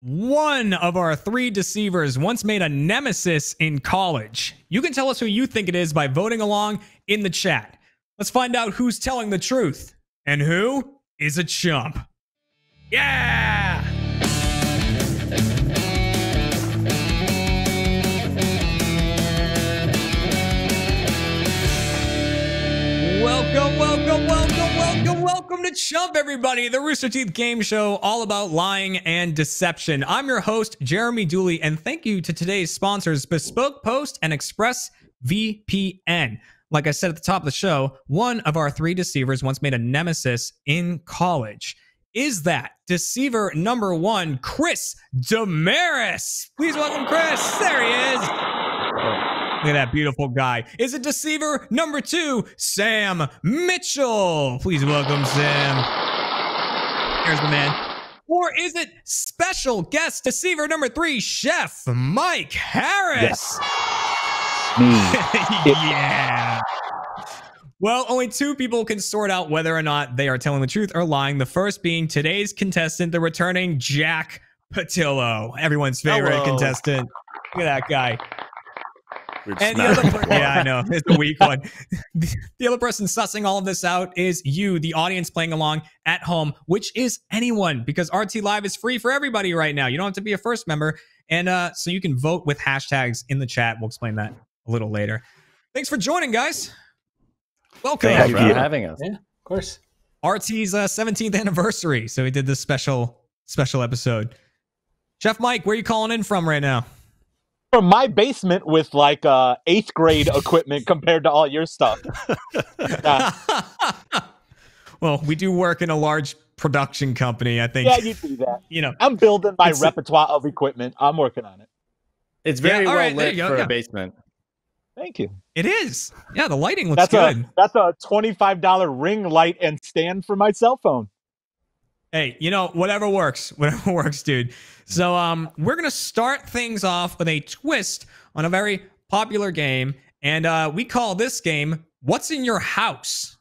One of our three deceivers once made a nemesis in college. You can tell us who you think it is by voting along in the chat. Let's find out who's telling the truth and who is a chump. Yeah! Welcome, welcome, welcome, welcome, welcome to Chump, everybody, the Rooster Teeth game show all about lying and deception. I'm your host, Jeremy Dooley, and thank you to today's sponsors, Bespoke Post and ExpressVPN. Like I said at the top of the show, one of our three deceivers once made a nemesis in college. Is that deceiver number one, Chris DeMarais? Please welcome Chris. There he is. Oh. Look at that beautiful guy. Is it deceiver number two, Sam Mitchell? Please welcome Sam. Here's the man. Or is it special guest deceiver number three, Chef Mike Harris? Yeah. Yeah. Well, only two people can sort out whether or not they are telling the truth or lying. The first being today's contestant, the returning Jack Patillo, everyone's favorite contestant. Look at that guy. And the other person, yeah, I know, it's a weak one. The other person sussing all of this out is you, the audience playing along at home, which is anyone, because RT Live is free for everybody right now. You don't have to be a first member. And so you can vote with hashtags in the chat. We'll explain that a little later. Thanks for joining, guys. Welcome. Thank you for having us. Yeah, of course. RT's 17th anniversary. So we did this special episode. Chef Mike, where are you calling in from right now? From my basement with like 8th grade equipment compared to all your stuff. Well, we do work in a large production company, I think. Yeah, you do that. You know, I'm building my repertoire of equipment. I'm working on it. It's very well lit for a basement. Thank you. It is. Yeah, the lighting looks good. That's a $25 ring light and stand for my cell phone. Hey, you know, whatever works, dude. So we're going to start things off with a twist on a very popular game. And we call this game, What's in Your House?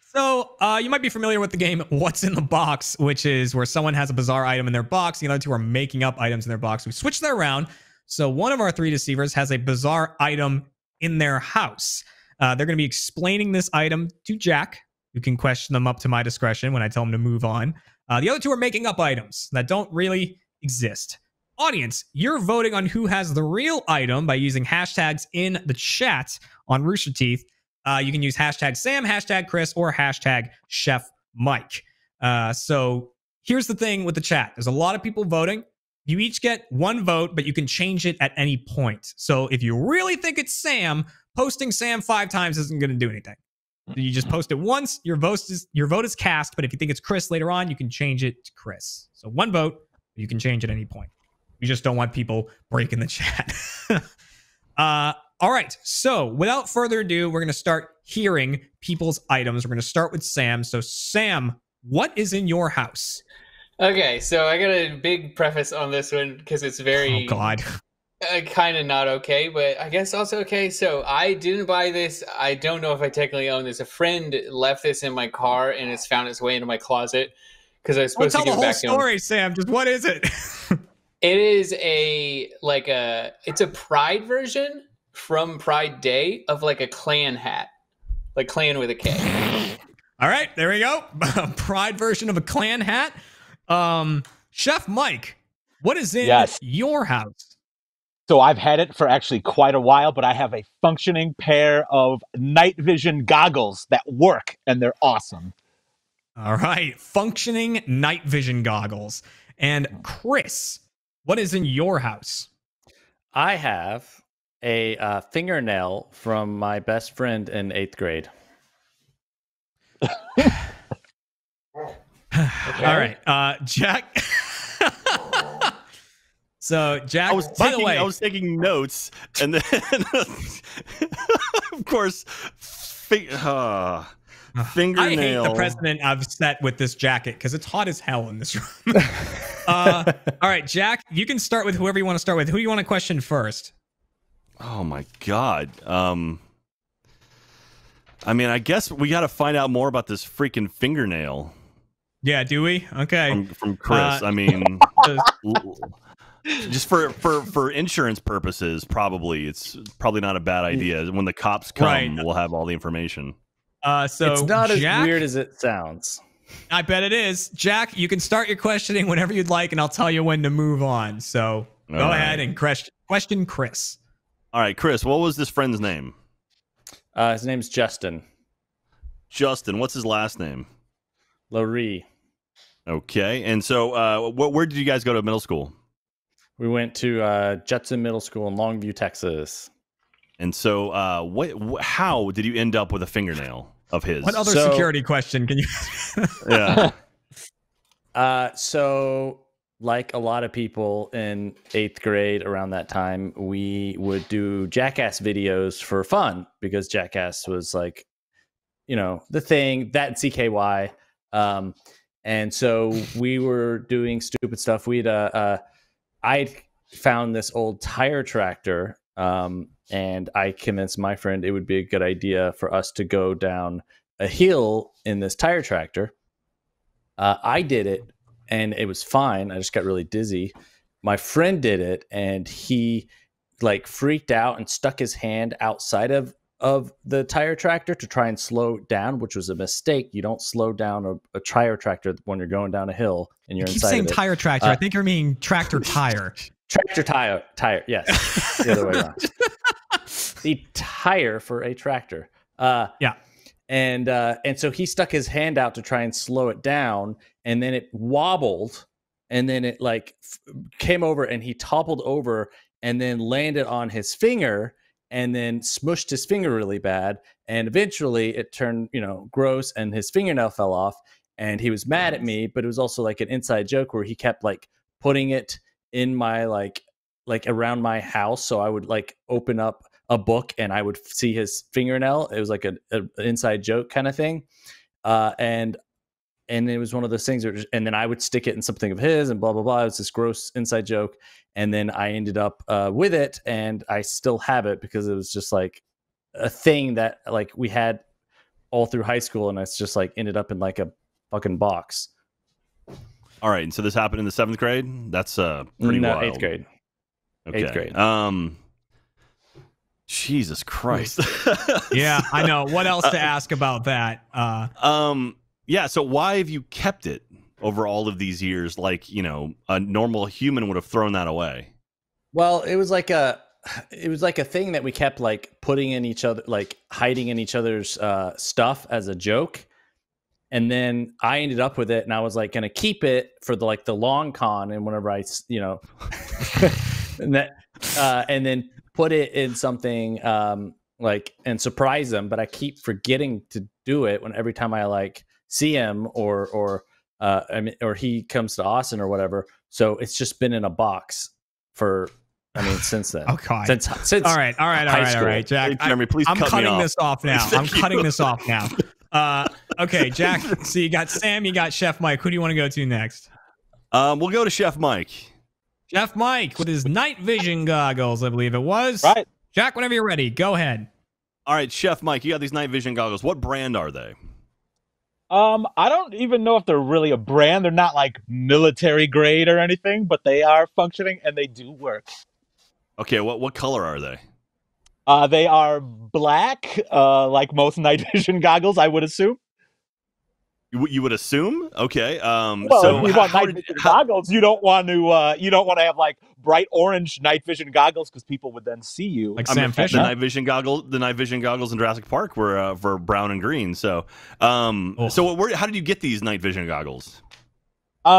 So you might be familiar with the game, What's in the Box, which is where someone has a bizarre item in their box. The other two are making up items in their box. We switch that around. So one of our three deceivers has a bizarre item in their house. They're going to be explaining this item to Jack, who can question them up to my discretion when I tell him to move on. The other two are making up items that don't really exist. Audience, you're voting on who has the real item by using hashtags in the chat on Rooster Teeth. You can use hashtag Sam, hashtag Chris, or hashtag Chef Mike. So here's the thing with the chat. There's a lot of people voting. You each get one vote, but you can change it at any point. So if you really think it's Sam, posting Sam 5 times isn't going to do anything. You just post it once. Your vote is cast, but if you think it's Chris later on, you can change it to Chris. So one vote, you can change at any point. We just don't want people breaking the chat. All right. So without further ado, we're going to start hearing people's items. We're going to start with Sam. So Sam, what is in your house? Okay. So I got a big preface on this one because it's very... Oh, God. Kind of not okay, but I guess also okay. So I didn't buy this. I don't know if I technically own this. A friend left this in my car, and it's found its way into my closet because I was supposed to give it back to him. Tell the whole story, Sam. Just what is it? It is a Pride version from Pride Day of like a Klan hat, like Klan with a K. All right, there we go. Pride version of a Klan hat. Chef Mike, what is in your house? So I've had it for actually quite a while, but I have a functioning pair of night vision goggles that work, and they're awesome. All right. Functioning night vision goggles. And Chris, what is in your house? I have a fingernail from my best friend in 8th grade. Okay. All right. Jack... So Jack, I was taking notes, and then of course, fingernail. I hate the president I've set with this jacket because it's hot as hell in this room. All right, Jack, you can start with whoever you want to start with. Who do you want to question first? Oh my God. I mean, I guess we got to find out more about this freaking fingernail. Yeah, do we? Okay. From Chris. I mean, just for insurance purposes, probably it's probably not a bad idea. When the cops come, we'll have all the information. So it's not Jack, as weird as it sounds. I bet it is. Jack, you can start your questioning whenever you'd like, and I'll tell you when to move on. So all go ahead and question Chris. All right, Chris, what was this friend's name? His name's Justin. Justin, what's his last name? Laurie. Okay, and so where did you guys go to middle school? We went to Judson Middle School in Longview, Texas. And so how did you end up with a fingernail of his? What other security question can you ask? Yeah. So like a lot of people in 8th grade around that time, we would do Jackass videos for fun because Jackass was like, you know, the thing, that CKY. And so we were doing stupid stuff. We'd I found this old tire tractor, and I convinced my friend it would be a good idea for us to go down a hill in this tire tractor. I did it, and it was fine. I just got really dizzy. My friend did it, and he like freaked out and stuck his hand outside of the tire tractor to try and slow it down, which was a mistake. You don't slow down a tire tractor when you're going down a hill and you're inside of it. You keep saying tire tractor. I think you're meaning tractor tire. Tractor tire, yes. The other way around. The tire for a tractor. Yeah. And so he stuck his hand out to try and slow it down, and then it wobbled, and then it like came over, and he toppled over and then landed on his finger, and then smushed his finger really bad. And eventually it turned, you know, gross, and his fingernail fell off, and he was mad at me, but it was also like an inside joke where he kept like putting it in my, like around my house. So I would like open up a book and I would see his fingernail. It was like an inside joke kind of thing. And it was one of those things where just, and then I would stick it in something of his and blah, blah, blah. It was this gross inside joke. And then I ended up with it, and I still have it because it was just like a thing that like we had all through high school, and it's just like ended up in like a fucking box. All right. And so this happened in the 7th grade. That's pretty wild. 8th grade. Okay. 8th grade. Jesus Christ. Yeah, I know. What else to ask about that? Yeah, so why have you kept it over all of these years? Like, you know, a normal human would have thrown that away. Well, it was like a thing that we kept like putting in each other, like hiding in each other's stuff as a joke. And then I ended up with it, and I was like going to keep it for the, like the long con. And whenever I, you know, and then put it in something like, and surprise them. But I keep forgetting to do it when every time I like see him or he comes to Austin or whatever. So it's just been in a box for, I mean, since then. Oh God. Since all right, Jack. Hey, Jeremy, please I'm cut cutting me off. This off now. Thank I'm you. Cutting this off now. Okay, Jack. So you got Sam, you got Chef Mike. Who do you want to go to next? We'll go to Chef Mike. Chef Mike with his night vision goggles, I believe it was. Right. Jack, whenever you're ready, go ahead. All right, Chef Mike, you got these night vision goggles. What brand are they? I don't even know if they're really a brand. They're not like military grade or anything, but they are functioning and they do work. Okay, what color are they? They are black, like most night vision goggles, I would assume. You would assume? Okay. Well, so if you want night vision goggles, you don't want to have like bright orange night vision goggles because people would then see you. Like Sam Fisher. The night vision goggles in Jurassic Park were brown and green. So, so how did you get these night vision goggles?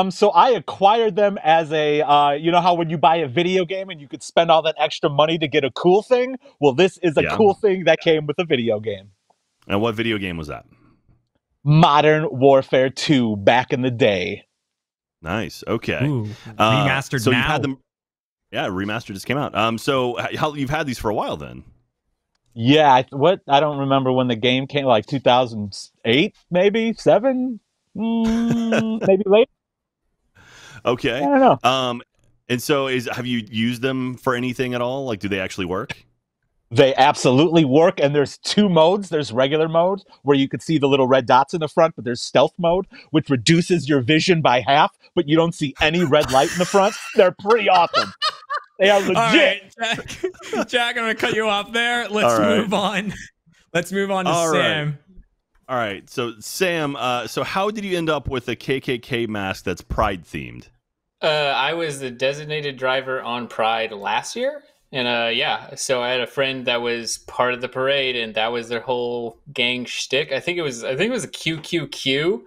So I acquired them as a, you know how when you buy a video game and you could spend all that extra money to get a cool thing? Well, this is a cool thing that came with a video game. And what video game was that? Modern Warfare 2 back in the day. Nice. Okay. Ooh, remastered so now. You've had them, yeah, remastered just came out. So you've had these for a while then? Yeah. I don't remember when the game came, like 2008, maybe 7, maybe later. Okay. I don't know. And so have you used them for anything at all? Like, do they actually work? They absolutely work, and there's two modes. There's regular mode, where you could see the little red dots in the front, but there's stealth mode, which reduces your vision by half, but you don't see any red light in the front. They're pretty awesome. They are legit. Right, Jack, I'm going to cut you off there. Let's move on. Let's move on to Sam. All right. So, Sam, so how did you end up with a KKK mask that's Pride-themed? I was the designated driver on Pride last year. And yeah, so I had a friend that was part of the parade, and that was their whole gang shtick. I think it was a QQQ,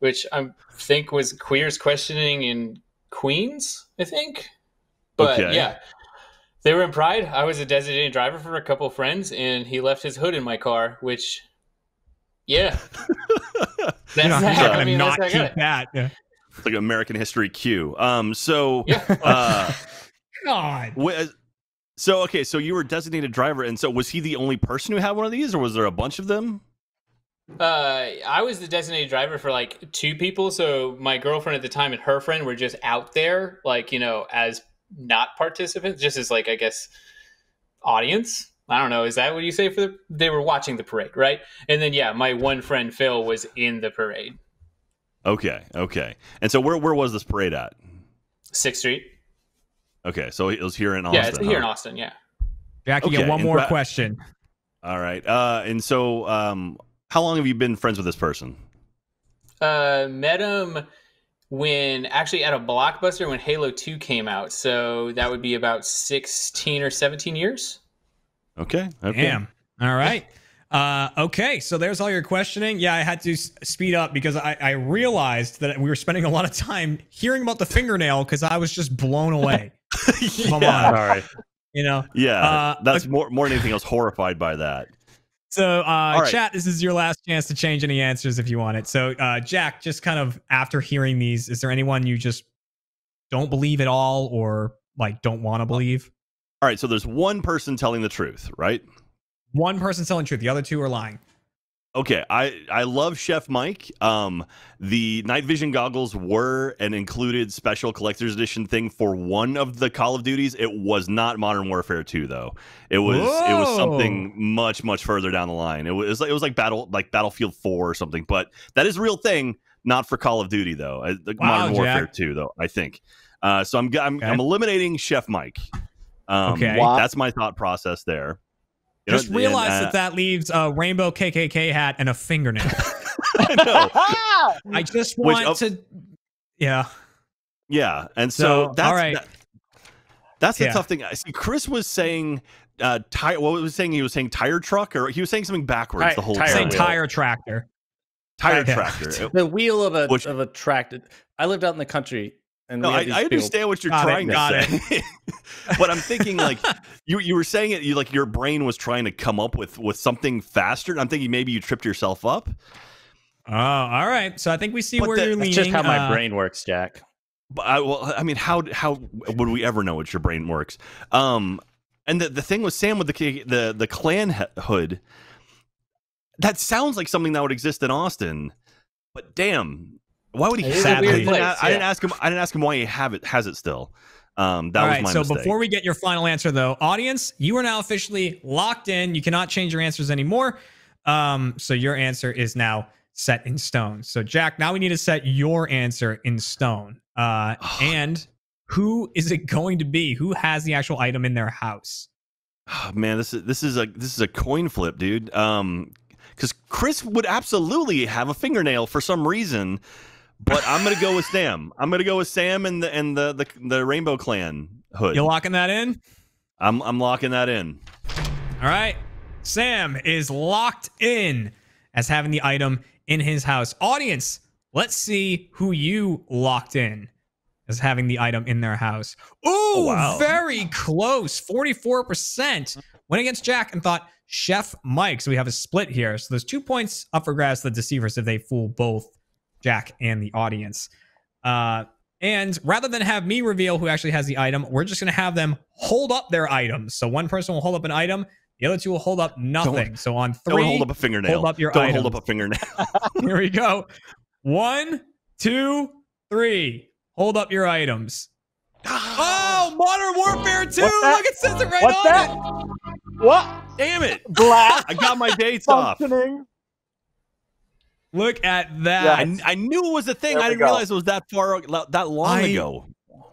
which I think was Queers Questioning in Queens, I think. But yeah, they were in Pride. I was a designated driver for a couple of friends, and he left his hood in my car, which, yeah. I mean, that's not that. Yeah. It's like American History Q. So, yeah. God. So, okay, so you were designated driver, and so was he the only person who had one of these, or was there a bunch of them? I was the designated driver for, like, two people, so my girlfriend at the time and her friend were just out there, like, you know, as not participants, just as, like, I guess, audience. I don't know, is that what you say for the... They were watching the parade, right? And then, yeah, my one friend, Phil, was in the parade. Okay, okay. And so where was this parade at? 6th Street. Okay, so it was here in Austin. Yeah, it's here in Austin, yeah. Jack, you get one more question. All right. And so how long have you been friends with this person? Met him when, actually at a Blockbuster when Halo 2 came out. So that would be about 16 or 17 years. Okay. Damn. All right. Okay, so there's all your questioning. Yeah, I had to speed up because I realized that we were spending a lot of time hearing about the fingernail because I was just blown away. Come on. You know? Yeah, that's more than anything else, horrified by that. So, chat, this is your last chance to change any answers if you want it. So, Jack, just kind of after hearing these, is there anyone you just don't believe at all or, like, don't want to believe? All right, so there's one person telling the truth, right? One person telling truth. The other two are lying. Okay. I love Chef Mike. The night vision goggles were an included special collector's edition thing for one of the Call of Duties. It was not Modern Warfare 2 though. It was something much, much further down the line. It was like Battlefield 4 or something, but that is a real thing. Not for Call of Duty though. Modern Warfare 2 though, I think. So I'm eliminating Chef Mike. Okay. That's my thought process there. Just realize that leaves a rainbow KKK hat and a fingernail. I know. I just want to... Yeah. Yeah. And so that's... All right. That's the tough thing. See, Chris was saying... He was saying tire truck, or he was saying something backwards the whole time. Tire tractor. Tire tractor. The wheel of a tractor. I lived out in the country. And no, I understand what you're trying to say, but I'm thinking like you were saying it. You like your brain was trying to come up with something faster. And I'm thinking maybe you tripped yourself up. Oh, all right. So I think we see where you're leaning. That's just how my brain works, Jack. But I mean, how would we ever know what your brain works? And the thing with Sam with the Klan hood, that sounds like something that would exist in Austin, but damn. Why would he have it? I didn't ask him why he has it still. That was my mistake. So before we get your final answer, though, audience, you are now officially locked in. You cannot change your answers anymore. So your answer is now set in stone. So, Jack, now we need to set your answer in stone. And who is it going to be? Who has the actual item in their house? Oh, man, this is a coin flip, dude. Because Chris would absolutely have a fingernail for some reason. But I'm gonna go with Sam. I'm gonna go with Sam and the Rainbow Clan hood. You locking that in? I'm locking that in. All right, Sam is locked in as having the item in his house. Audience, let's see who you locked in as having the item in their house. Ooh, oh, wow. Very close. 44% went against Jack and thought Chef Mike. So we have a split here. So there's 2 points up for grabs to the deceivers if they fool both Jack and the audience. And rather than have me reveal who actually has the item, we're just going to have them hold up their items. So one person will hold up an item. The other two will hold up nothing. So on three, don't hold up a fingernail. Hold up your item. Don't hold up a fingernail. Here we go. 1, 2, 3. Hold up your items. Oh, Modern Warfare 2. Look, it says it right on it. What? Damn it. Black. I got my dates off. Look at that. Yes. I knew it was a thing. I didn't realize it was that far, that long ago.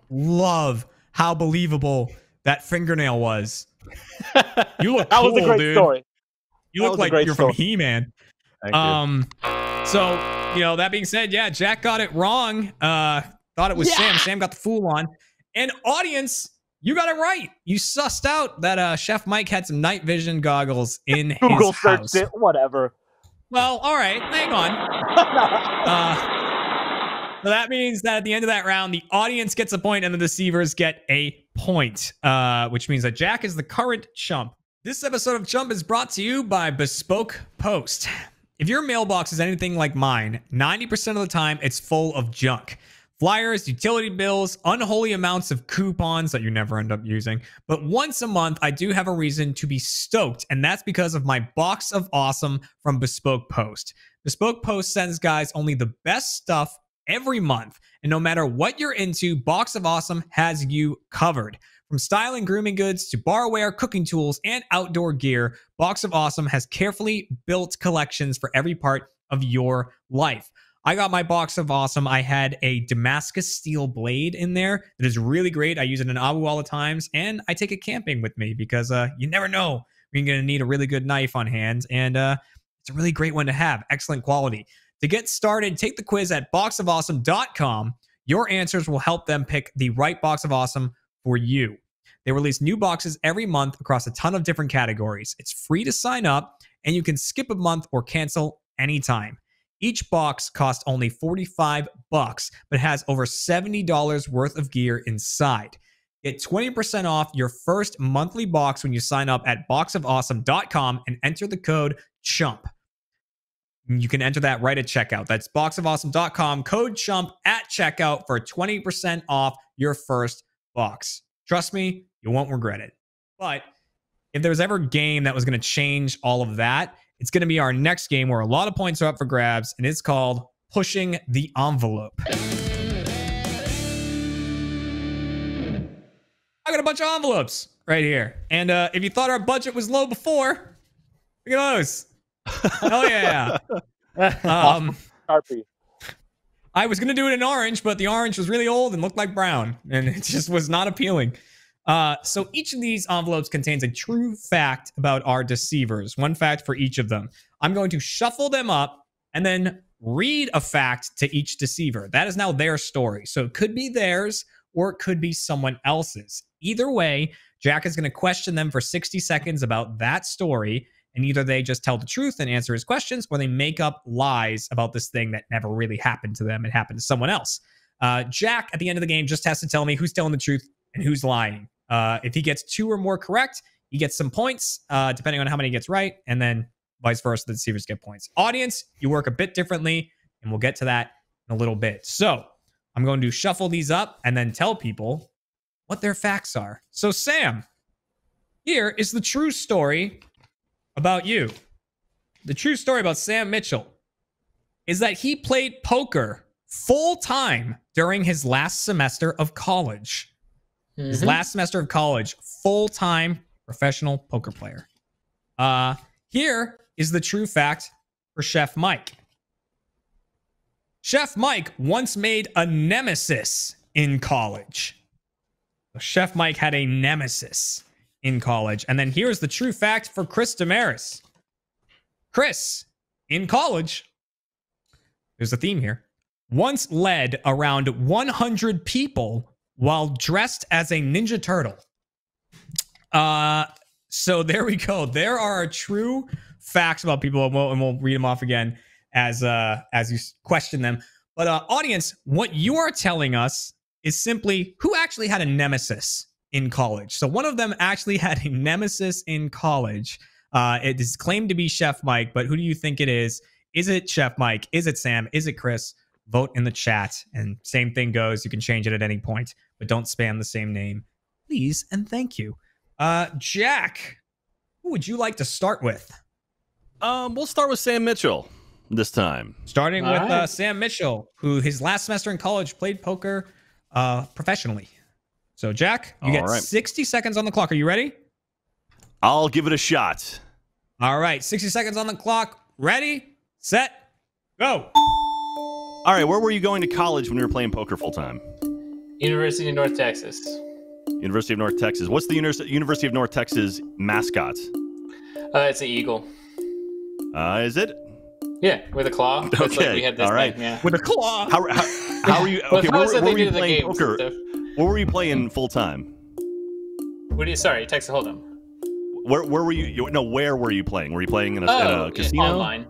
Love how believable that fingernail was. You look cool, was a great dude. Story. You look like you're from He-Man. So, you know, that being said, yeah, Jack got it wrong. Thought it was Sam. Sam got the fool on. And audience, you got it right. You sussed out that Chef Mike had some night vision goggles in his house. Google searched it, whatever. Well, all right, hang on. So that means that at the end of that round, the audience gets a point and the deceivers get a point, which means that Jack is the current chump. This episode of Chump is brought to you by Bespoke Post. If your mailbox is anything like mine, 90% of the time it's full of junk. Flyers, utility bills, unholy amounts of coupons that you never end up using. But once a month, I do have a reason to be stoked, and that's because of my Box of Awesome from Bespoke Post. Bespoke Post sends guys only the best stuff every month, and no matter what you're into, Box of Awesome has you covered. From style and grooming goods to barware, cooking tools, and outdoor gear, Box of Awesome has carefully built collections for every part of your life. I got my Box of Awesome. I had a Damascus steel blade in there that is really great. I use it in Abu all the times, and I take it camping with me because you never know when you're going to need a really good knife on hand, and it's a really great one to have. Excellent quality. To get started, take the quiz at boxofawesome.com. Your answers will help them pick the right Box of Awesome for you. They release new boxes every month across a ton of different categories. It's free to sign up, and you can skip a month or cancel anytime. Each box costs only $45, but has over $70 worth of gear inside. Get 20% off your first monthly box when you sign up at boxofawesome.com and enter the code CHUMP. You can enter that right at checkout. That's boxofawesome.com, code CHUMP at checkout for 20% off your first box. Trust me, you won't regret it. But if there was ever a game that was going to change all of that, it's going to be our next game where a lot of points are up for grabs, and it's called Pushing the Envelope. I got a bunch of envelopes right here. And if you thought our budget was low before, look at those. Oh, yeah. I was going to do it in orange, but the orange was really old and looked like brown, and it just was not appealing. So each of these envelopes contains a true fact about our deceivers. One fact for each of them. I'm going to shuffle them up and then read a fact to each deceiver. That is now their story. So it could be theirs or it could be someone else's. Either way, Jack is going to question them for 60 seconds about that story. And either they just tell the truth and answer his questions, or they make up lies about this thing that never really happened to them. It happened to someone else. Jack, at the end of the game, just has to tell me who's telling the truth and who's lying. If he gets two or more correct, he gets some points, depending on how many he gets right, and then vice versa, the deceivers get points. Audience, you work a bit differently, and we'll get to that in a little bit. So I'm going to shuffle these up and then tell people what their facts are. So Sam, here is the true story about you. The true story about Sam Mitchell is that he played poker full-time during his last semester of college. His last semester of college, full-time professional poker player. Here is the true fact for Chef Mike. Chef Mike once made a nemesis in college. So Chef Mike had a nemesis in college. And then here's the true fact for Chris DeMarais. Chris, in college, there's a theme here, once led around 100 people while dressed as a Ninja Turtle. So there we go. There are true facts about people, and we'll read them off again as you question them. But audience, what you are telling us is simply who actually had a nemesis in college. So one of them actually had a nemesis in college. It is claimed to be Chef Mike, but who do you think it is? Is it Chef Mike? Is it Sam? Is it Chris? Vote in the chat, and same thing goes. You can change it at any point, but don't spam the same name, please, and thank you. Jack, who would you like to start with? We'll start with Sam Mitchell this time. Starting all with right. Sam Mitchell, who his last semester in college played poker professionally. So, Jack, you all get 60 seconds on the clock. Are you ready? I'll give it a shot. All right, 60 seconds on the clock. Ready, set, go. All right, where were you going to college when you were playing poker full time? University of North Texas. University of North Texas. What's the University of North Texas mascot? It's an eagle. Is it? Yeah, with a claw. Okay, it's like we had this all right. Thing, yeah. With a claw. How are you? Okay, where were you playing poker? What were you playing full time? Sorry, Texas Hold'em. Where were you? No, where were you playing? Were you playing in a casino? Online.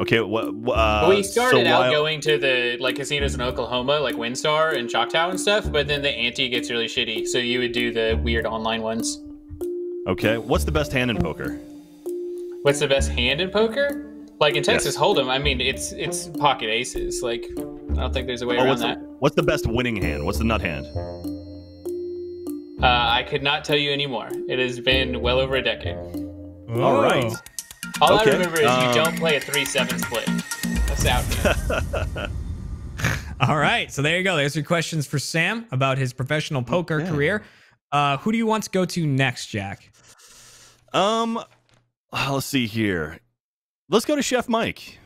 Okay. We started out going to the casinos in Oklahoma, like Windstar and Choctaw and stuff, but then the ante gets really shitty, so you would do the weird online ones. Okay. What's the best hand in poker? What's the best hand in poker? Like in Texas Hold'em, I mean, it's pocket aces. Like, I don't think there's a way around that. What's the best winning hand? What's the nut hand? I could not tell you anymore. It has been well over a decade. Ooh. All right. All I remember is you don't play a 3-7 split. That's out here. All right. So there you go. There's your questions for Sam about his professional poker career. Who do you want to go to next, Jack? Let's see here. Let's go to Chef Mike.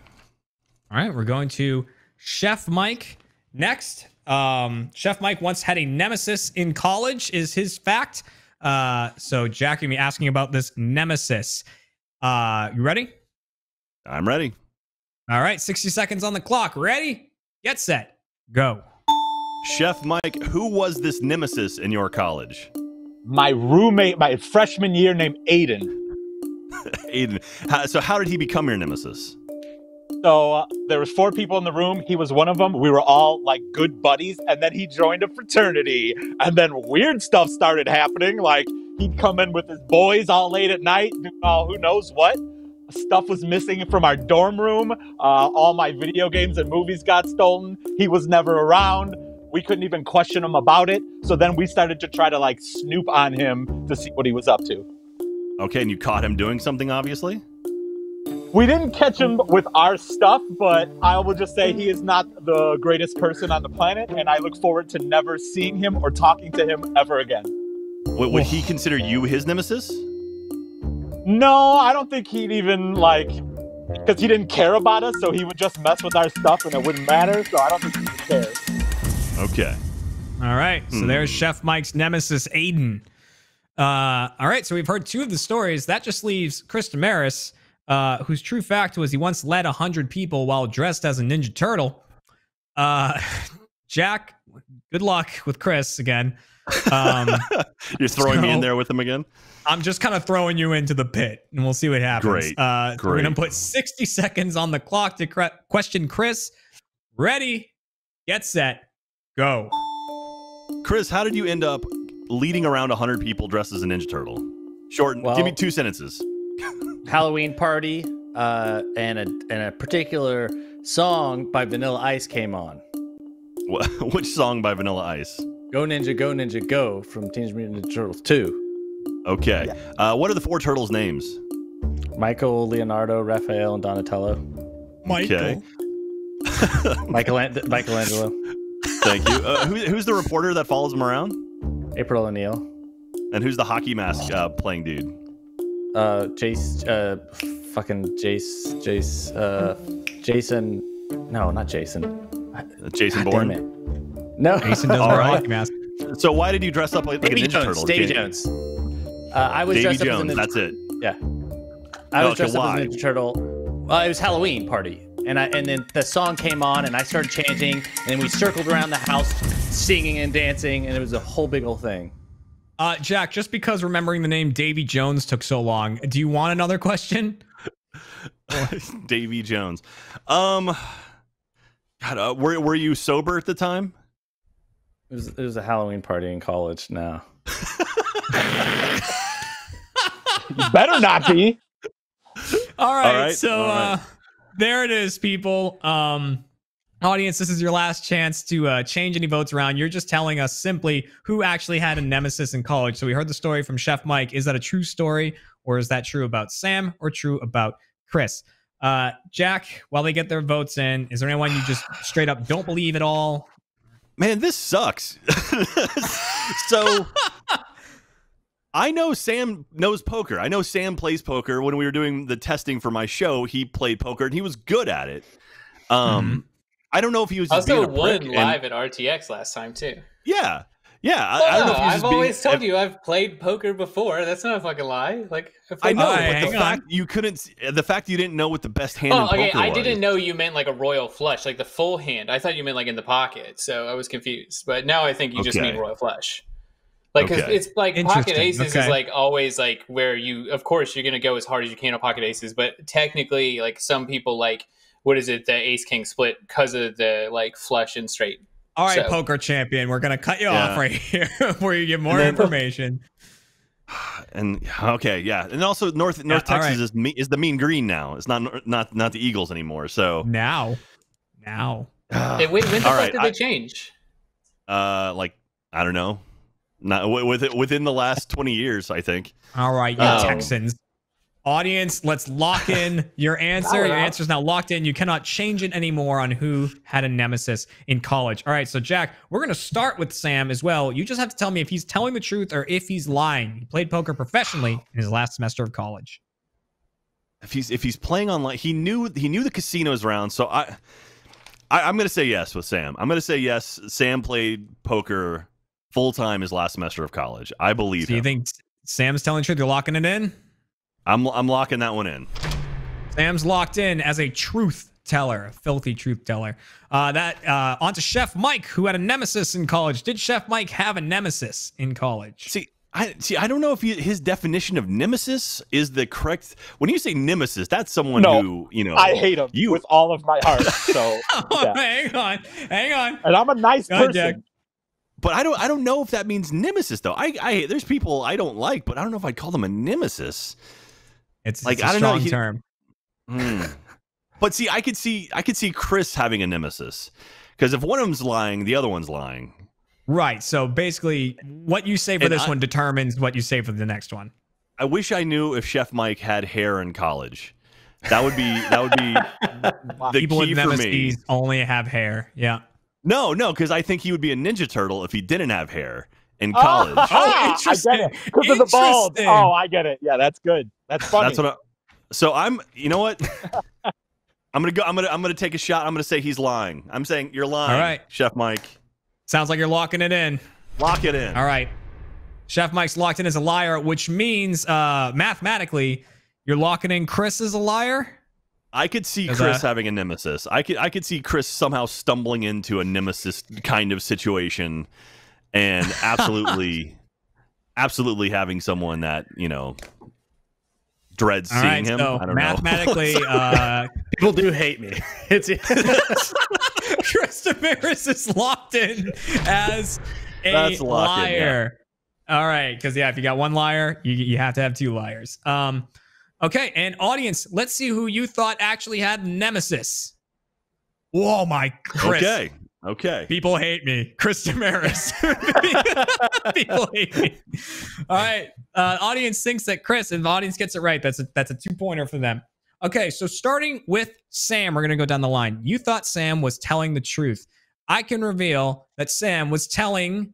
All right. We're going to Chef Mike next. Chef Mike once had a nemesis in college, is his fact. So Jack, you're asking about this nemesis. You ready? I'm ready. All right. 60 seconds on the clock. Ready? Get set. Go. Chef Mike, who was this nemesis in your college? My roommate, my freshman year, named Aiden. Aiden. So how did he become your nemesis? So there was 4 people in the room. He was one of them. We were all like good buddies. And then he joined a fraternity and then weird stuff started happening. Like he'd come in with his boys all late at night, doing all who knows what. Stuff was missing from our dorm room. All my video games and movies got stolen. He was never around. We couldn't even question him about it. So then we started to try to like snoop on him to see what he was up to. Okay. And you caught him doing something, obviously? We didn't catch him with our stuff, but I will just say he is not the greatest person on the planet, and I look forward to never seeing him or talking to him ever again. Wait, would he consider you his nemesis? No, I don't think he'd even, like, because he didn't care about us, so he would just mess with our stuff and it wouldn't matter, so I don't think he would care. Okay. All right, so there's Chef Mike's nemesis, Aiden. All right, so we've heard 2 of the stories. That just leaves Chris DeMarais, whose true fact was he once led 100 people while dressed as a Ninja Turtle. Jack, good luck with Chris again. You're throwing me in there with him again? I'm just kind of throwing you into the pit, and we'll see what happens. Great. Great. We're going to put 60 seconds on the clock to question Chris. Ready, get set, go. Chris, how did you end up leading around 100 people dressed as a Ninja Turtle? Shorten. Well, give me 2 sentences. Halloween party and a particular song by Vanilla Ice came on. Which song by Vanilla Ice? Go Ninja Go from Teenage Mutant Ninja Turtles 2. Okay. Yeah. What are the 4 turtles' names? Michael, Leonardo, Raphael, and Donatello. Michael. Okay. Michelangelo. Thank you. Who's the reporter that follows him around? April O'Neil. And who's the hockey mask playing dude? Jason. No, not Jason. Jason Bourne. No. Jason doesn't wear a hockey mask. So why did you dress up like a Ninja Turtle? Davy Jones. I was dressed up as a Ninja Turtle. That's it. Yeah. I was dressed up as a Ninja Turtle. Well, it was Halloween party, and then the song came on, and I started chanting, and then we circled around the house, singing and dancing, and it was a whole big old thing. Jack, just because remembering the name Davy Jones took so long, do you want another question? Davy Jones. God, were you sober at the time? It was a Halloween party in college. No. You better not be. All right. So there it is, people. Audience, this is your last chance to change any votes around. You're just telling us simply who actually had a nemesis in college. So we heard the story from Chef Mike. Is that a true story, or is that true about Sam or true about Chris? Jack, while they get their votes in, is there anyone you just straight up don't believe at all? Man, this sucks. So I know Sam knows poker. I know Sam plays poker. When we were doing the testing for my show, he played poker and he was good at it. I don't know if he was just also being a prick live at RTX last time too. Yeah. Yeah, well, I don't know if he was I've always told you I've played poker before. That's not a fucking lie. Like I know, but the fact you couldn't, the fact you didn't know what the best hand in poker was. I didn't know you meant like a royal flush, like the full hand. I thought you meant like in the pocket, so I was confused. But now I think you just mean royal flush. Like because it's like pocket aces is like always like where you, of course, you're gonna go as hard as you can on pocket aces. But technically, like some people like what is it, the ace king split because of the like flush and straight. All right, poker champion, we're going to cut you off right here where you get more information. And and also North Texas is the mean green now. It's not the Eagles anymore. So now. When the fuck did they change? Like I don't know. Within the last 20 years, I think. All right, you Texans. Audience, let's lock in your answer. Your answer is now locked in. You cannot change it anymore on who had a nemesis in college. All right, so Jack, we're going to start with Sam as well. You just have to tell me if he's telling the truth or if he's lying. He played poker professionally in his last semester of college. If he's playing online, he knew the casinos round. So I'm going to say yes with Sam. I'm going to say yes. Sam played poker full time his last semester of college. I believe. So you think Sam's telling the truth? You're locking it in. I'm locking that one in. Sam's locked in as a truth teller, a filthy truth teller. On to Chef Mike, who had a nemesis in college. Did Chef Mike have a nemesis in college? I don't know if his definition of nemesis is the correct. When you say nemesis, that's someone who, you know. I hate him with all of my heart. So hang on. And I'm a nice person. Jack. But I don't know if that means nemesis though. There's people I don't like, but I don't know if I'd call them a nemesis. It's like a strong term. But see, I could see Chris having a nemesis because if one of them's lying, the other one's lying. Right. So basically, what you say for this one determines what you say for the next one. I wish I knew if Chef Mike had hair in college. That would be the people key with for me. Only have hair. Yeah. No, because I think he would be a Ninja Turtle if he didn't have hair in college. Oh, interesting. I get it. Because of the balls. Oh, I get it. Yeah, that's good. That's funny. That's what you know what? I'm gonna take a shot. I'm gonna say he's lying. I'm saying you're lying. All right, Chef Mike. Sounds like you're locking it in. Lock it in. All right. Chef Mike's locked in as a liar, which means mathematically, you're locking in Chris as a liar. I could see Chris having a nemesis. I could see Chris somehow stumbling into a nemesis kind of situation and absolutely having someone that, you know, dreads seeing him. So I don't know. Mathematically, people do hate me. Chris DeMarais is locked in as a liar. In, yeah. All right. Because, yeah, if you got one liar, you have to have two liars. Okay, and audience, let's see who you thought actually had nemesis. Whoa, my Chris. Okay. People hate me. Chris DeMarais. People hate me. All right. Audience thinks that Chris, and the audience gets it right. That's a two-pointer for them. Okay, so starting with Sam, we're going to go down the line. You thought Sam was telling the truth. I can reveal that Sam was telling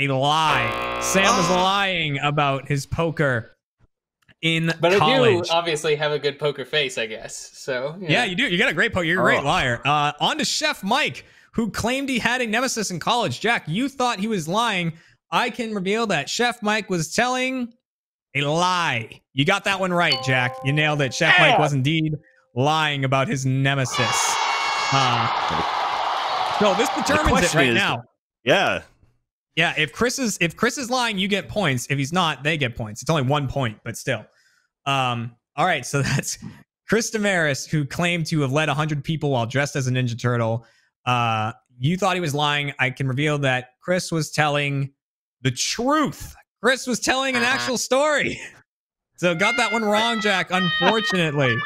a lie. Sam was lying about his poker. But I do obviously have a good poker face, I guess. So yeah, you do. You got a great poker. You're a great liar. On to Chef Mike, who claimed he had a nemesis in college. Jack, you thought he was lying. I can reveal that Chef Mike was telling a lie. You got that one right, Jack. You nailed it. Chef Mike was indeed lying about his nemesis. So this determines it right now. Yeah. Yeah, if Chris is lying, you get points. If he's not, they get points. It's only 1 point, but still. All right, so that's Chris DeMarais, who claimed to have led 100 people while dressed as a Ninja Turtle. You thought he was lying. I can reveal that Chris was telling the truth. Chris was telling an actual story. So got that one wrong, Jack, unfortunately.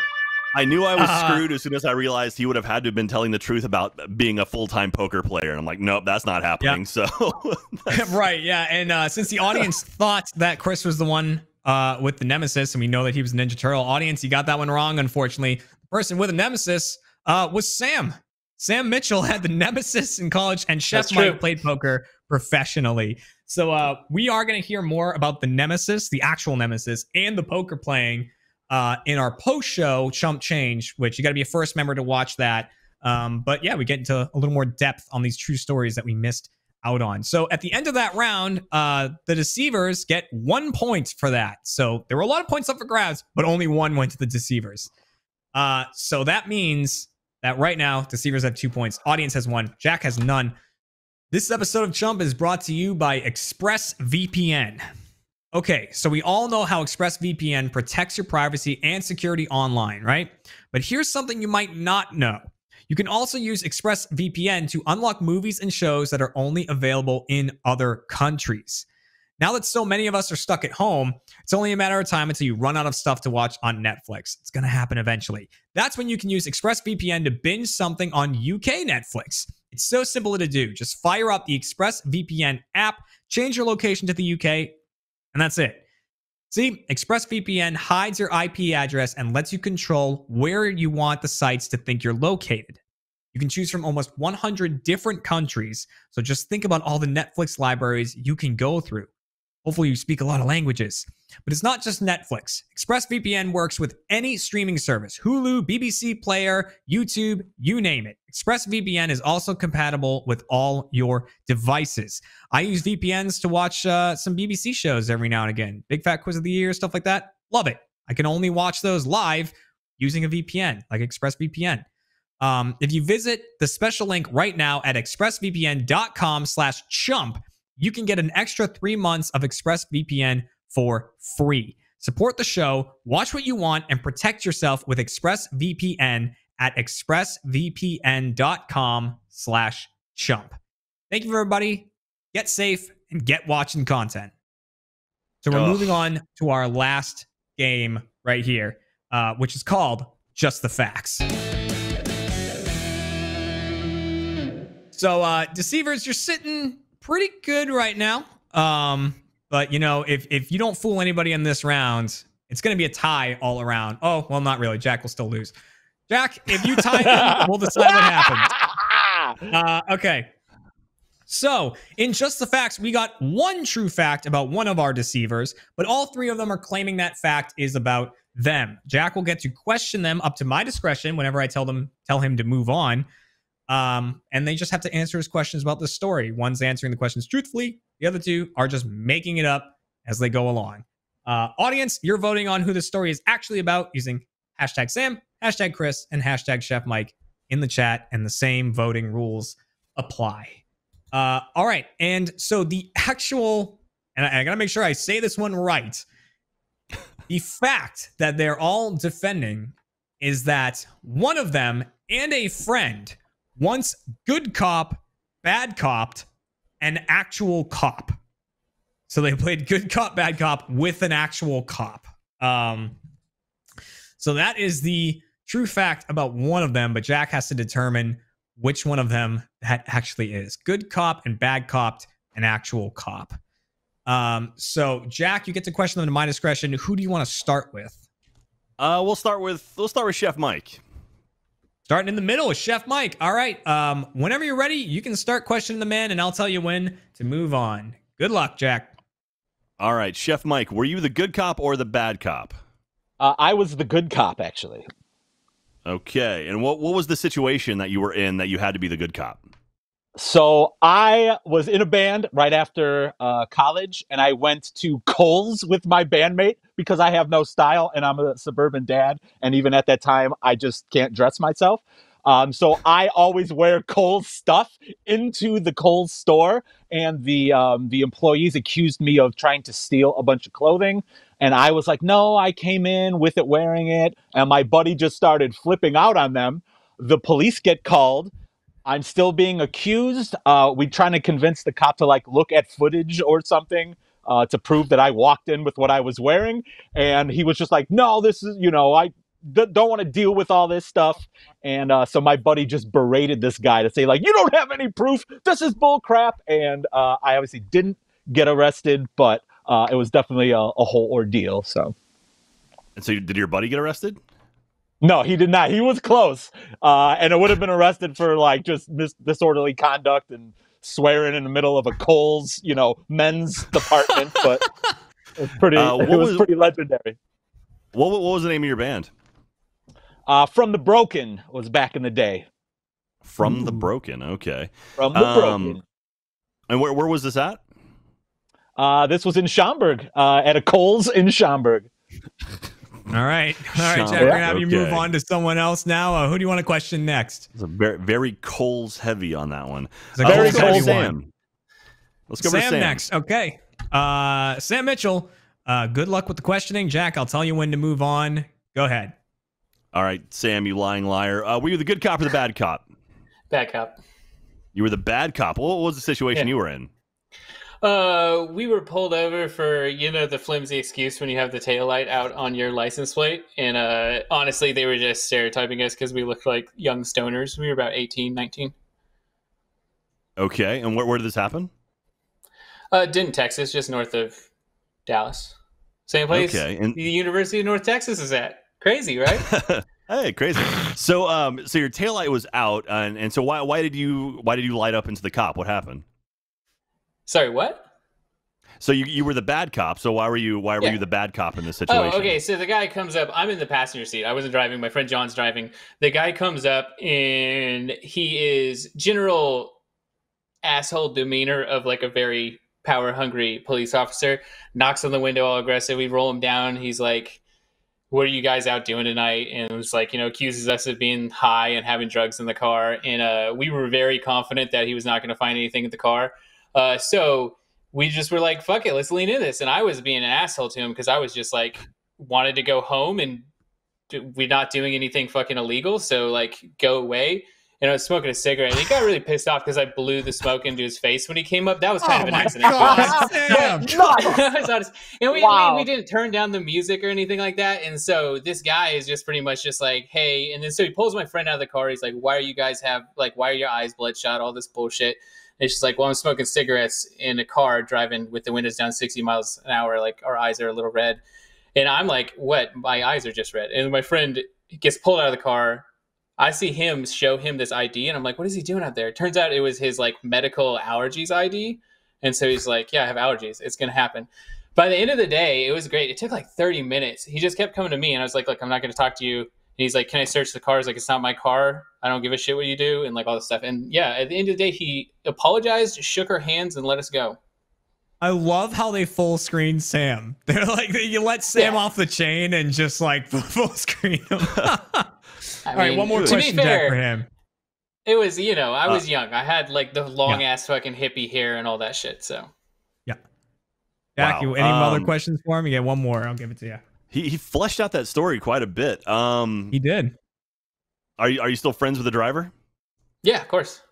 I knew I was screwed as soon as I realized he would have had to have been telling the truth about being a full-time poker player. And I'm like, nope, that's not happening. Yeah. So, right, yeah. And since the audience thought that Chris was the one with the nemesis, and we know that he was a Ninja Turtle, audience, you got that one wrong, unfortunately. The person with a nemesis was Sam. Sam Mitchell had the nemesis in college, and Chef Mike played poker professionally. So we are going to hear more about the nemesis, the actual nemesis, and the poker playing in our post-show Chump Change, which you got to be a first member to watch that. But yeah, we get into a little more depth on these true stories that we missed out on. So at the end of that round, the Deceivers get 1 point for that. So there were a lot of points up for grabs, but only one went to the Deceivers. So that means that right now, Deceivers have 2 points. Audience has one. Jack has none. This episode of Chump is brought to you by ExpressVPN. Okay, so we all know how ExpressVPN protects your privacy and security online, right? But here's something you might not know. You can also use ExpressVPN to unlock movies and shows that are only available in other countries. Now that so many of us are stuck at home, it's only a matter of time until you run out of stuff to watch on Netflix. It's going to happen eventually. That's when you can use ExpressVPN to binge something on UK Netflix. It's so simple to do. Just fire up the ExpressVPN app, change your location to the UK, and that's it. See, ExpressVPN hides your IP address and lets you control where you want the sites to think you're located. You can choose from almost 100 different countries, so just think about all the Netflix libraries you can go through. Hopefully you speak a lot of languages. But it's not just Netflix. ExpressVPN works with any streaming service, Hulu, BBC Player, YouTube, you name it. ExpressVPN is also compatible with all your devices. I use VPNs to watch some BBC shows every now and again. Big Fat Quiz of the Year, stuff like that. Love it. I can only watch those live using a VPN, like ExpressVPN. If you visit the special link right now at expressvpn.com/chump, you can get an extra 3 months of ExpressVPN for free. Support the show, watch what you want, and protect yourself with ExpressVPN at expressvpn.com/chump. Thank you, everybody. Get safe and get watching content. So we're moving on to our last game right here, which is called Just the Facts. So Deceivers, you're sitting pretty good right now. But, you know, if you don't fool anybody in this round, it's going to be a tie all around. Oh, well, not really. Jack will still lose. Jack, if you tie them, we'll decide what happens. Okay. So, in Just the Facts, we got one true fact about one of our Deceivers, but all three of them are claiming that fact is about them. Jack will get to question them up to my discretion whenever I tell him to move on. And they just have to answer his questions about the story. One's answering the questions truthfully. The other two are just making it up as they go along. Audience, you're voting on who the story is actually about using hashtag Sam, hashtag Chris, and hashtag Chef Mike in the chat. And the same voting rules apply. All right. And so the actual, and I got to make sure I say this one right. The fact that they're all defending is that one of them and a friend once good cop, bad copped, an actual cop. So they played good cop, bad cop with an actual cop. So that is the true fact about one of them, but Jack has to determine which one of them that actually is. Good cop and bad copped, an actual cop. So Jack, you get to question them to my discretion. Who do you want to start with? We'll start with Chef Mike. Starting in the middle with Chef Mike. All right. Whenever you're ready, you can start questioning the man, and I'll tell you when to move on. Good luck, Jack. All right, Chef Mike, were you the good cop or the bad cop? I was the good cop, actually. Okay. And what was the situation that you were in that you had to be the good cop? So I was in a band right after college, and I went to Kohl's with my bandmate because I have no style and I'm a suburban dad. And even at that time, I just can't dress myself. So I always wear Kohl's stuff into the Kohl's store. And the employees accused me of trying to steal a bunch of clothing. And I was like, no, I came in with it wearing it. And my buddy just started flipping out on them. The police get called. I'm still being accused. We're trying to convince the cop to like look at footage or something to prove that I walked in with what I was wearing. And he was just like, no, this is, you know, I don't want to deal with all this stuff. And so my buddy just berated this guy to say like, you don't have any proof. This is bull crap. And I obviously didn't get arrested, but it was definitely a whole ordeal. So. And so did your buddy get arrested? No, he did not. He was close, and it would have been arrested for like just disorderly conduct and swearing in the middle of a Kohl's, you know, men's department, but it's pretty. It was pretty legendary. What was the name of your band? From the Broken was back in the day. From the Broken, okay. From the Broken. And where was this at? This was in Schaumburg, at a Kohl's in Schaumburg. All right, Jack. We're gonna have you move on to someone else now. Who do you want to question next? It's a very, very Kohl's heavy on that one. It's very Kohl's one. Let's go for Sam next. Okay, Sam Mitchell. Good luck with the questioning, Jack. I'll tell you when to move on. Go ahead. All right, Sam, you lying liar. Were you the good cop or the bad cop? Bad cop. You were the bad cop. What was the situation you were in? We were pulled over for, you know, the flimsy excuse when you have the taillight out on your license plate. And honestly, they were just stereotyping us because we looked like young stoners. We were about 18, 19. Okay. And where did this happen? Denton, Texas, just north of Dallas. Same place the University of North Texas is at. Crazy, right? Hey, crazy. So so your taillight was out. And so why did you light up into the cop? What happened? Sorry, what? So you were the bad cop. So why were you the bad cop in this situation? Oh, okay. So the guy comes up. I'm in the passenger seat. I wasn't driving. My friend John's driving. The guy comes up and he is general asshole demeanor of like a very power hungry police officer. Knocks on the window all aggressive. We roll him down. He's like, "What are you guys out doing tonight?" And it was like, you know, accuses us of being high and having drugs in the car. And we were very confident that he was not going to find anything in the car. So we just were like, fuck it, let's lean into this. And I was being an asshole to him because I was just like, wanted to go home and we're not doing anything fucking illegal. So like, go away. And I was smoking a cigarette. And he got really pissed off because I blew the smoke into his face when he came up. That was kind of an accident. And we didn't turn down the music or anything like that. And so this guy is just pretty much just like, hey. And then so he pulls my friend out of the car. He's like, why are your eyes bloodshot? All this bullshit. It's just like, well, I'm smoking cigarettes in a car driving with the windows down 60 miles an hour. Like, our eyes are a little red. And I'm like, what? My eyes are just red. And my friend gets pulled out of the car. I see him, show him this ID. And I'm like, what is he doing out there? It turns out it was his, like, medical allergies ID. And so he's like, yeah, I have allergies. It's going to happen. By the end of the day, it was great. It took, like, 30 minutes. He just kept coming to me. And I was like, look, I'm not going to talk to you. And he's like, can I search the car? He's like, it's not my car. I don't give a shit what you do. And like all this stuff. And yeah, at the end of the day, he apologized, shook our hands, and let us go. I love how they full screen Sam. They're like, you let Sam off the chain and just like full screen him. All right, one more question, Jack, for him. It was, you know, I was young. I had like the long ass fucking hippie hair and all that shit. So yeah. Jack, you any other questions for him? You get one more. I'll give it to you. He fleshed out that story quite a bit. He did. Are you still friends with the driver? Yeah, of course.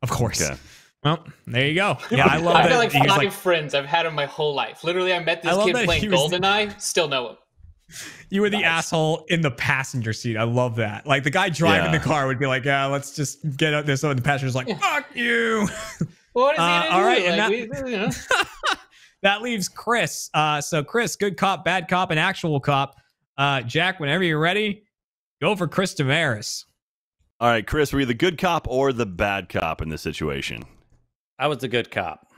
Of course. Okay. Well, there you go. Yeah, I love that. I feel like five friends I've had him my whole life. Literally, I met this kid playing GoldenEye. Still know him. You were the asshole in the passenger seat. I love that. Like the guy driving the car would be like, "Yeah, let's just get out there." So the passenger's like, "Fuck you." What is he all right, and that, you know. That leaves Chris. So Chris, good cop, bad cop, and actual cop. Jack, whenever you're ready, go for Chris DeMarais. All right, Chris, were you the good cop or the bad cop in this situation? I was the good cop.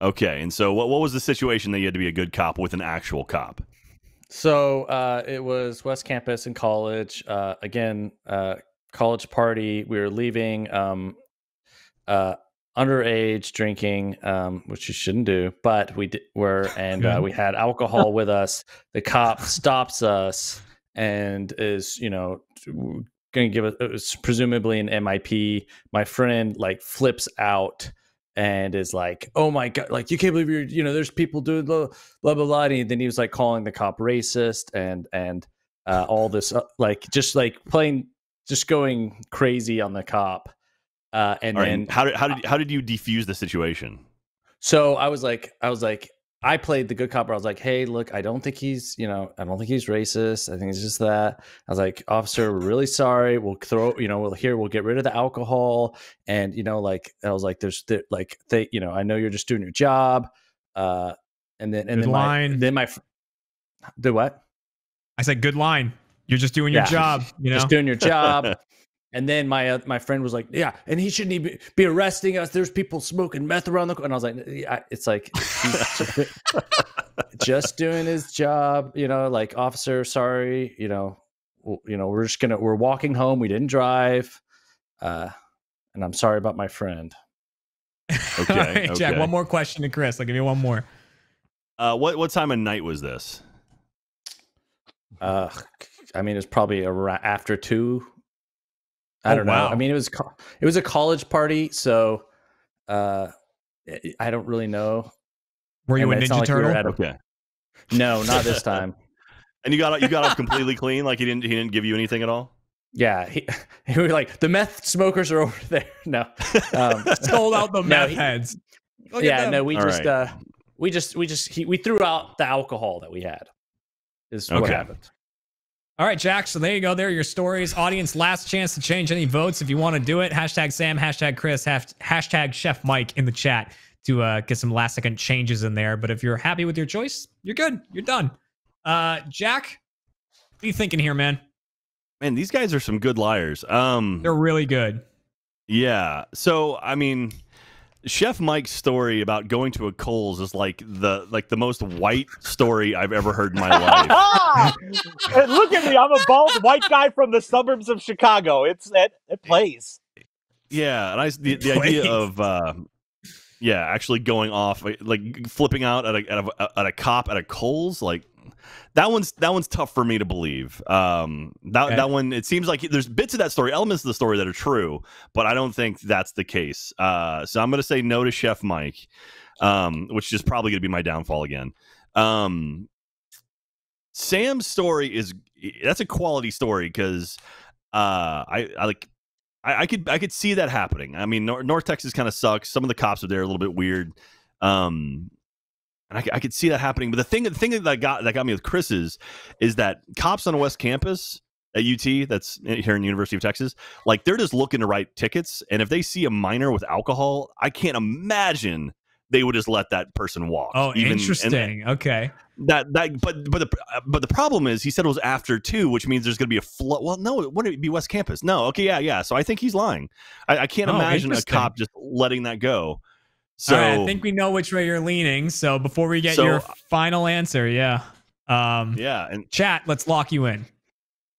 Okay, and so what was the situation that you had to be a good cop with an actual cop? So it was West Campus in college. Again, college party. We were leaving. Underage drinking, which you shouldn't do, but we were, and we had alcohol with us. The cop stops us and is, you know, going to give us presumably an MIP. My friend like flips out and is like, "Oh my god! Like you can't believe you're, you know, there's people doing blah blah blah." blah. And then he was like calling the cop racist and all this, like just like playing, just going crazy on the cop. And how did you defuse the situation? So I was like, I played the good cop. Where I was like, hey, look, I don't think he's racist. I think it's just that. I was like, officer, we're really sorry. We'll get rid of the alcohol. And you know, like, I was like, I know you're just doing your job. And then my, do what? I said, good line. You're just doing your job. You know, just doing your job. And then my friend was like, yeah, and he shouldn't be arresting us. There's people smoking meth around the corner. And I was like, yeah, it's like, just doing his job, you know, like, officer, sorry, you know, we're just gonna, we're walking home. We didn't drive. And I'm sorry about my friend. Okay. All right, okay. Jack, one more question to Chris. I'll give you one more. What time of night was this? I mean, it's probably after 2. I don't know. I mean, it was a college party, so I don't really know. Were you a Ninja Turtle? Okay. No, not this time. And you got off completely clean. Like he didn't give you anything at all. Yeah, he was like, the meth smokers are over there. No, sold out the meth heads. Yeah, no, we threw out the alcohol that we had. Is what happened. All right, Jack, so there you go. There are your stories. Audience, last chance to change any votes if you want to do it. Hashtag Sam, hashtag Chris, hashtag Chef Mike in the chat to get some last-second changes in there. But if you're happy with your choice, you're good. You're done. Jack, what are you thinking here, man? Man, these guys are some good liars. They're really good. Yeah. So, I mean, Chef Mike's story about going to a Kohl's is like the most white story I've ever heard in my life. And look at me, I'm a bald white guy from the suburbs of Chicago. It plays. Yeah, and the idea of actually going off, like flipping out at a cop at a Kohl's, like that one's tough for me to believe. That one, it seems like there's bits of that story, elements of the story that are true, but I don't think that's the case. So I'm gonna say no to Chef Mike, which is probably gonna be my downfall again. Sam's story that's a quality story, because I could see that happening. I mean, North Texas kind of sucks. Some of the cops are there a little bit weird. And I could see that happening. But the thing that got me with Chris is that cops on West Campus at UT, that's here in the University of Texas, like, they're just looking to write tickets. And if they see a minor with alcohol, I can't imagine they would just let that person walk. Oh, even, interesting. And, okay. But the problem is, he said it was after 2, which means there's going to be a flood. Well, no, it wouldn't be West Campus. No. Okay. Yeah. Yeah. So I think he's lying. I can't imagine a cop just letting that go. So, all right, I think we know which way you're leaning. So before we get your final answer, yeah. Yeah. And chat, let's lock you in.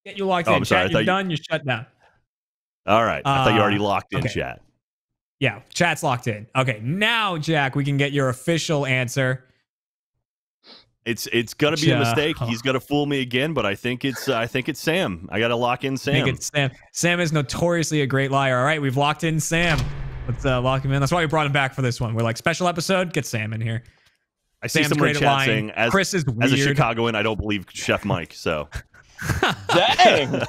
Get you locked in. Sorry, chat, you're done. You're shut down. All right. I thought you already locked in, chat. Yeah. Chat's locked in. Okay. Now, Jack, we can get your official answer. It's going to be a mistake. He's going to fool me again, but I think it's Sam. I got to lock in Sam. I think it's Sam. Sam is notoriously a great liar. All right. We've locked in Sam. Let's lock him in. That's why we brought him back for this one. We're like, special episode, get Sam in here. I see someone in chat saying, Chris is weird. As a Chicagoan, I don't believe Chef Mike, so. Dang.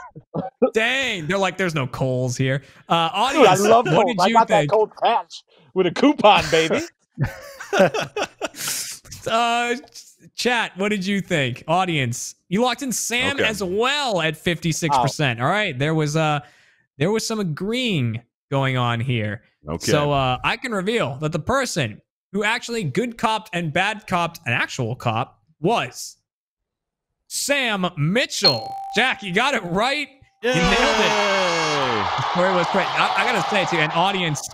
Dang. They're like, there's no Kohl's here. Audience, dude, I love Kohl's. I got that cold patch with a coupon, baby. Chat, what did you think? Audience, you locked in Sam as well at 56%. All right, there was some agreeing going on here. Okay. So I can reveal that the person who actually good copped and bad copped an actual cop was Sam Mitchell. Jack, you got it right. Yay! You nailed it. Where was Chris? I gotta say to an audience,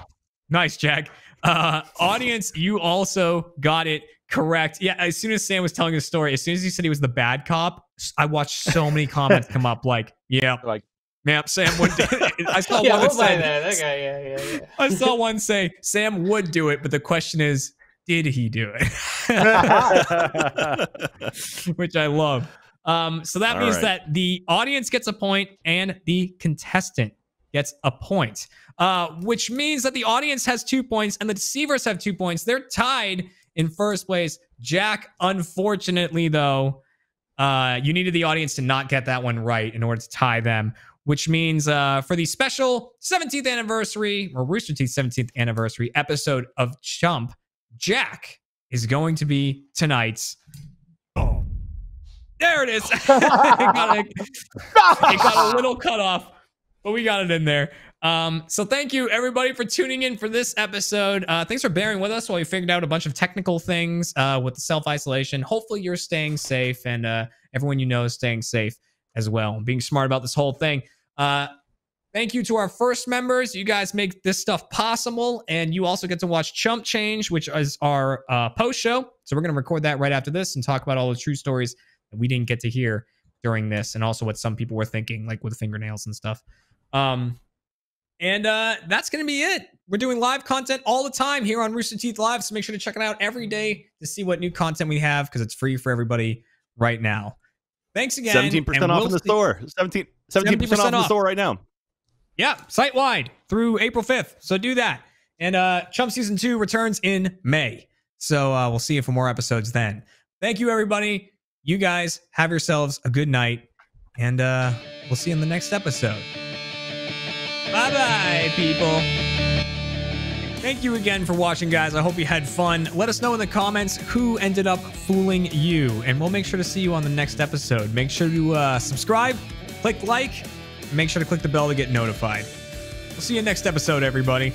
nice, Jack. Audience, you also got it correct. Yeah, as soon as Sam was telling his story, as soon as he said he was the bad cop, I watched so many comments come up like, yeah, like, yeah, Sam would do it. I saw one that said that. Okay, yeah. I saw one say Sam would do it, but the question is, did he do it? Which I love. So that means that the audience gets a point and the contestant gets a point, which means that the audience has 2 points and the deceivers have 2 points. They're tied in first place. Jack, unfortunately, though, you needed the audience to not get that one right in order to tie them, which means for the special 17th anniversary, or Rooster Teeth's 17th anniversary episode of Chump, Jack is going to be tonight's... Oh, there it is. it got a little cut off, but we got it in there. So thank you, everybody, for tuning in for this episode. Thanks for bearing with us while we figured out a bunch of technical things with the self-isolation. Hopefully you're staying safe, and everyone you know is staying safe as well, being smart about this whole thing. Thank you to our first members. You guys make this stuff possible. And you also get to watch Chump Change, which is our post show. So we're going to record that right after this and talk about all the true stories that we didn't get to hear during this. And also what some people were thinking, like with fingernails and stuff. That's going to be it. We're doing live content all the time here on Rooster Teeth Live. So make sure to check it out every day to see what new content we have, because it's free for everybody right now. Thanks again. 17% off in the store. 17% off in the store right now. Yeah, site-wide through April 5th. So do that. And Chump Season 2 returns in May. So we'll see you for more episodes then. Thank you, everybody. You guys have yourselves a good night. And we'll see you in the next episode. Bye-bye, people. Thank you again for watching, guys. I hope you had fun. Let us know in the comments who ended up fooling you. And we'll make sure to see you on the next episode. Make sure to subscribe, click like, make sure to click the bell to get notified. We'll see you next episode, everybody.